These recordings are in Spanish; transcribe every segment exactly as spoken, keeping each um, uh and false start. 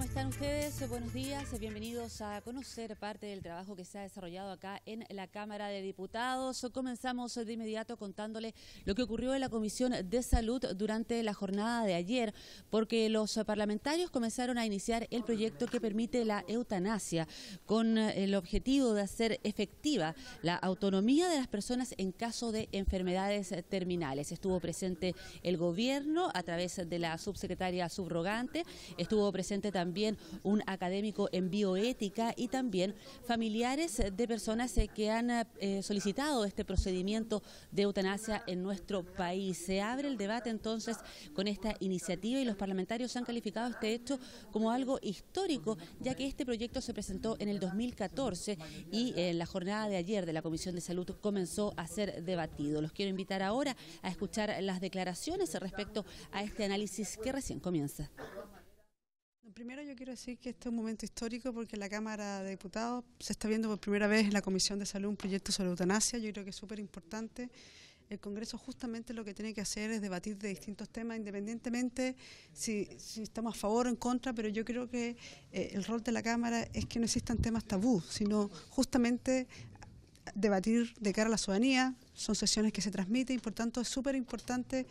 ¿Cómo están ustedes? Buenos días, bienvenidos a conocer parte del trabajo que se ha desarrollado acá en la Cámara de Diputados. Comenzamos de inmediato contándole lo que ocurrió en la Comisión de Salud durante la jornada de ayer, porque los parlamentarios comenzaron a iniciar el proyecto que permite la eutanasia, con el objetivo de hacer efectiva la autonomía de las personas en caso de enfermedades terminales. Estuvo presente el gobierno a través de la subsecretaria subrogante, estuvo presente también también un académico en bioética y también familiares de personas que han solicitado este procedimiento de eutanasia en nuestro país. Se abre el debate entonces con esta iniciativa y los parlamentarios han calificado este hecho como algo histórico, ya que este proyecto se presentó en el dos mil catorce y en la jornada de ayer de la Comisión de Salud comenzó a ser debatido. Los quiero invitar ahora a escuchar las declaraciones respecto a este análisis que recién comienza. Primero yo quiero decir que este es un momento histórico porque en la Cámara de Diputados se está viendo por primera vez en la Comisión de Salud un proyecto sobre eutanasia. Yo creo que es súper importante. El Congreso justamente lo que tiene que hacer es debatir de distintos temas independientemente si, si estamos a favor o en contra, pero yo creo que eh, el rol de la Cámara es que no existan temas tabú, sino justamente debatir de cara a la ciudadanía. Son sesiones que se transmiten y por tanto es súper importante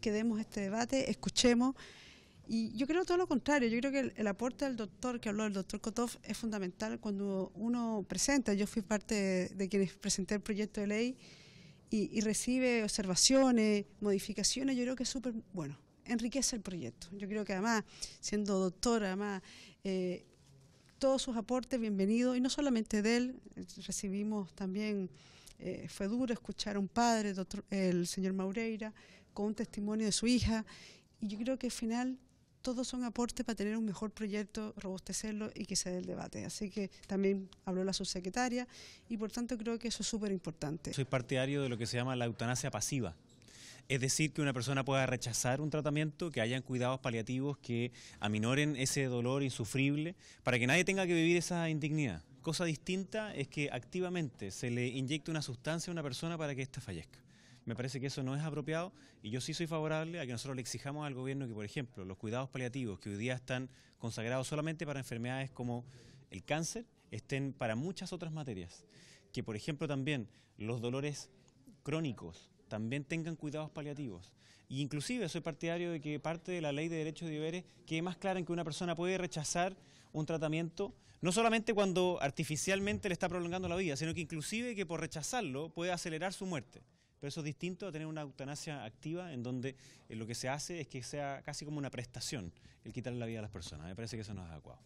que demos este debate, escuchemos. Y yo creo todo lo contrario, yo creo que el, el aporte del doctor, que habló el doctor Kotov, es fundamental cuando uno presenta. Yo fui parte de, de quienes presenté el proyecto de ley y, y recibe observaciones, modificaciones. Yo creo que es súper bueno, enriquece el proyecto. Yo creo que además, siendo doctor, además, eh, todos sus aportes, bienvenidos, y no solamente de él, recibimos también, eh, fue duro escuchar a un padre, el, doctor, el señor Maureira, con un testimonio de su hija, y yo creo que al final todos son aportes para tener un mejor proyecto, robustecerlo y que se dé el debate. Así que también habló la subsecretaria y por tanto creo que eso es súper importante. Soy partidario de lo que se llama la eutanasia pasiva. Es decir, que una persona pueda rechazar un tratamiento, que hayan cuidados paliativos que aminoren ese dolor insufrible para que nadie tenga que vivir esa indignidad. Cosa distinta es que activamente se le inyecte una sustancia a una persona para que ésta fallezca. Me parece que eso no es apropiado y yo sí soy favorable a que nosotros le exijamos al gobierno que, por ejemplo, los cuidados paliativos que hoy día están consagrados solamente para enfermedades como el cáncer, estén para muchas otras materias. Que, por ejemplo, también los dolores crónicos también tengan cuidados paliativos. E inclusive soy partidario de que parte de la ley de derechos y deberes quede más clara en que una persona puede rechazar un tratamiento, no solamente cuando artificialmente le está prolongando la vida, sino que inclusive que por rechazarlo puede acelerar su muerte. Pero eso es distinto a tener una eutanasia activa en donde eh, lo que se hace es que sea casi como una prestación el quitarle la vida a las personas. Me parece que eso no es adecuado.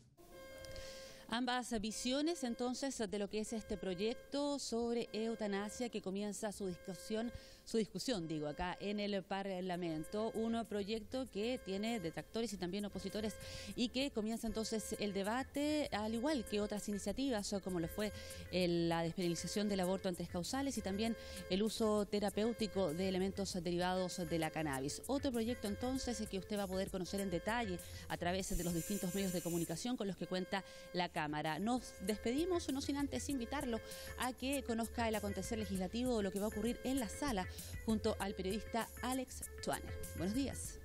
Ambas visiones entonces de lo que es este proyecto sobre eutanasia que comienza su discusión, su discusión digo, acá en el Parlamento. Un proyecto que tiene detractores y también opositores y que comienza entonces el debate, al igual que otras iniciativas como lo fue la despenalización del aborto en tres causales y también el uso terapéutico de elementos derivados de la cannabis. Otro proyecto entonces que usted va a poder conocer en detalle a través de los distintos medios de comunicación con los que cuenta la Cámara. Nos despedimos, no sin antes invitarlo a que conozca el acontecer legislativo, lo que va a ocurrir en la sala junto al periodista Alex Twanner. Buenos días.